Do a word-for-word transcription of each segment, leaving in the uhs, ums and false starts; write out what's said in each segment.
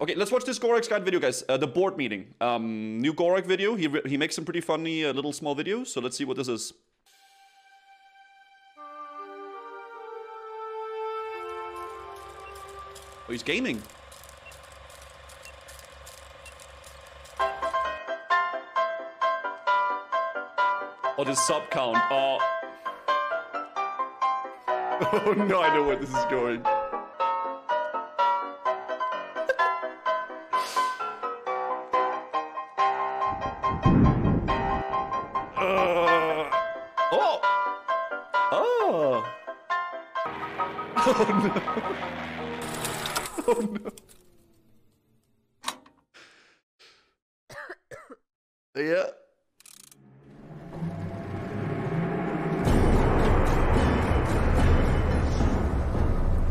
Okay, let's watch this Gorak's guide video, guys. Uh, the board meeting. Um, new Gorak video. He, he makes some pretty funny uh, little small videos. So let's see what this is. Oh, he's gaming. Oh, the sub count. Oh. Oh, no, I know where this is going. Uh. Oh. Oh. Oh, no. Oh, no. Yeah.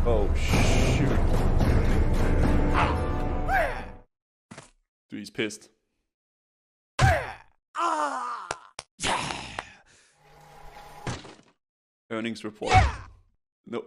Oh, shoot. Dude, he's pissed. Earnings report. No.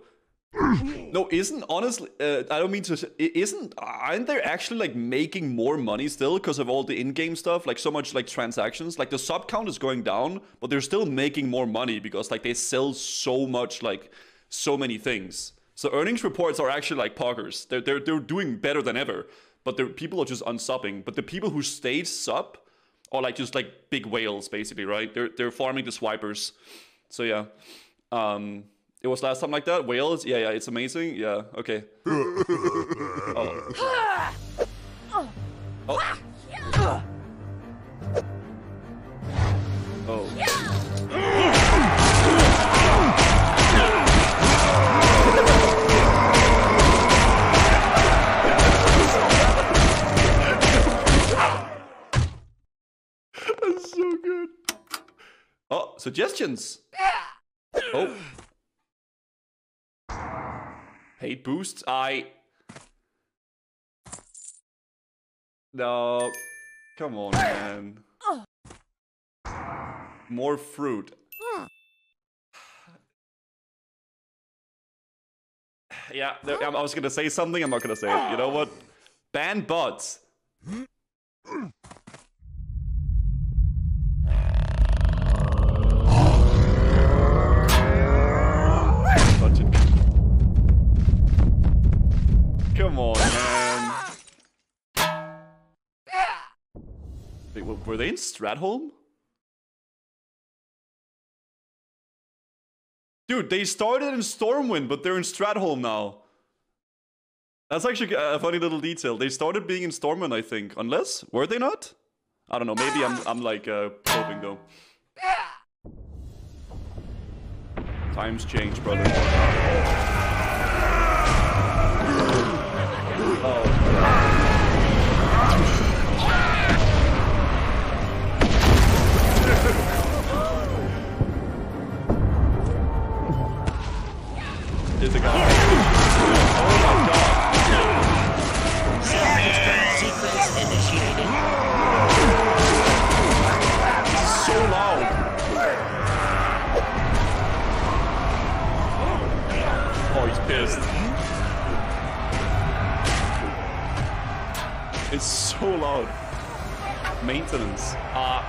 No, isn't honestly, uh, I don't mean to say, isn't, aren't they actually like making more money still because of all the in-game stuff? Like so much like transactions, like the sub count is going down, but they're still making more money because like they sell so much, like so many things. So earnings reports are actually like poggers. They're, they're, they're doing better than ever, but the people are just unsubbing. But the people who stayed sub are like just like big whales basically, right? They're, they're farming the swipers. So yeah. Um... It was last time like that? Whales? Yeah, yeah, it's amazing. Yeah, okay. Oh. Oh. Oh. That's so good. Oh, suggestions. Oh. Paid boosts, I... No, come on, man. More fruit. Yeah, there, I was gonna say something, I'm not gonna say it. You know what? Ban bots. Come on, man. Wait, were they in Stratholme? Dude, they started in Stormwind, but they're in Stratholme now. That's actually a funny little detail. They started being in Stormwind, I think. Unless, were they not? I don't know, maybe I'm, I'm like, uh, probing though. Times change, brother. Oh. It's a guy. Oh my god. Self-extract sequence initiated. This is so loud. Oh, he's pissed. It's so loud. Maintenance. Ah.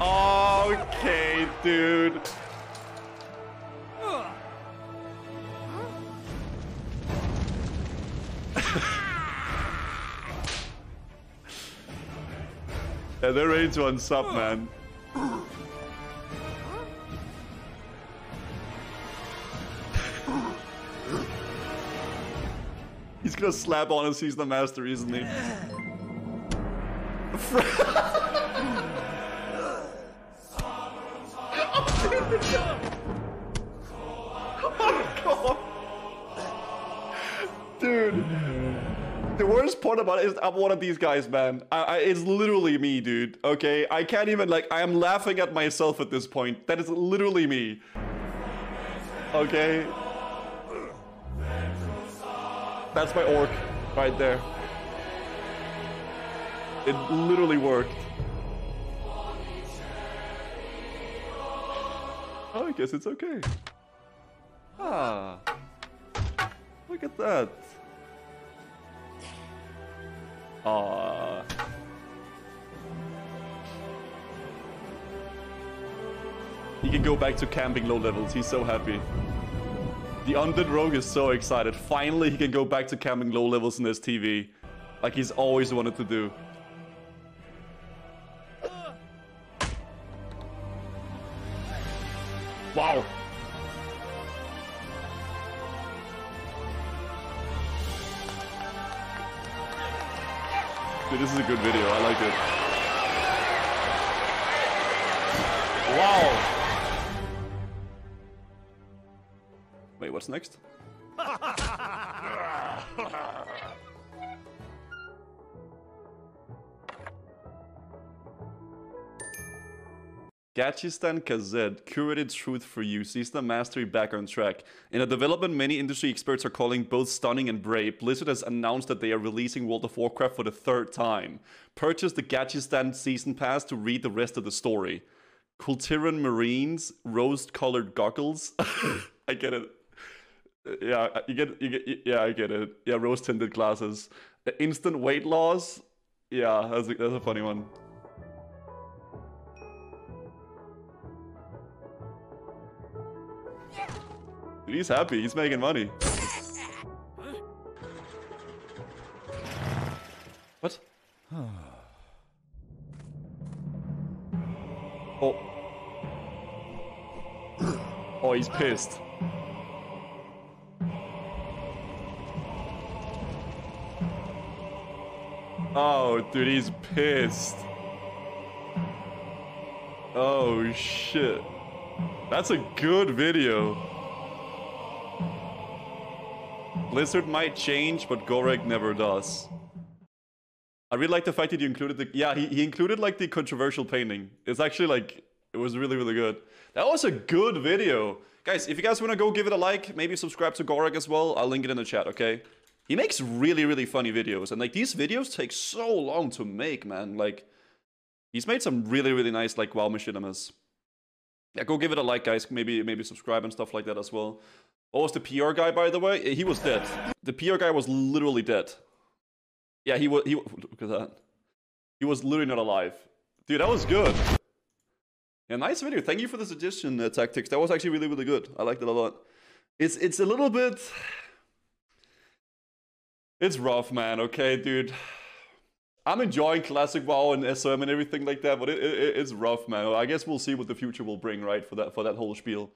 Uh. Okay, dude. Yeah, they're ready to unsub, man. He's gonna slap on a Season of Mastery, isn't he? Dude, the worst part about it is I'm one of these guys, man. I, I, it's literally me, dude, okay? I can't even, like, I am laughing at myself at this point. That is literally me, okay? That's my orc right there. It literally worked. Oh, I guess it's okay. Ah. I Look at that. Ah. He can go back to camping low levels. He's so happy. The undead rogue is so excited. Finally, he can go back to camping low levels in S T V, like he's always wanted to do. Wow. Dude, this is a good video. I like it. Wow. Wait, what's next? Gachistan Gazette, curated truth for you. Season of Mastery back on track. In a development many industry experts are calling both stunning and brave, Blizzard has announced that they are releasing World of Warcraft for the third time. Purchase the Gachistan Season Pass to read the rest of the story. Kultiran Marines, rose-colored goggles. I get it. Yeah, you get, you get, yeah, I get it. Yeah, rose-tinted glasses. Instant weight loss. Yeah, that's a, that's a funny one. He's happy, he's making money. What? Oh. Oh, he's pissed. Oh, dude, he's pissed. Oh, shit. That's a good video. Blizzard might change, but Gorak never does. I really like the fact that you included the... Yeah, he, he included, like, the controversial painting. It's actually, like... It was really, really good. That was a good video. Guys, if you guys want to go give it a like, maybe subscribe to Gorak as well. I'll link it in the chat, okay? He makes really, really funny videos, and like these videos take so long to make, man. Like, he's made some really, really nice like WoW machinimas. Yeah, go give it a like, guys. Maybe, maybe subscribe and stuff like that as well. What was the P R guy, by the way? He was dead. The P R guy was literally dead. Yeah, he was. He look at that. He was literally not alive, dude. That was good. Yeah, nice video. Thank you for the suggestion, uh, Tactics. That was actually really, really good. I liked it a lot. It's, it's a little bit. It's rough, man, okay, dude. I'm enjoying Classic WoW and S O M and everything like that, but it, it, it's rough, man. I guess we'll see what the future will bring, right, for that, for that whole spiel.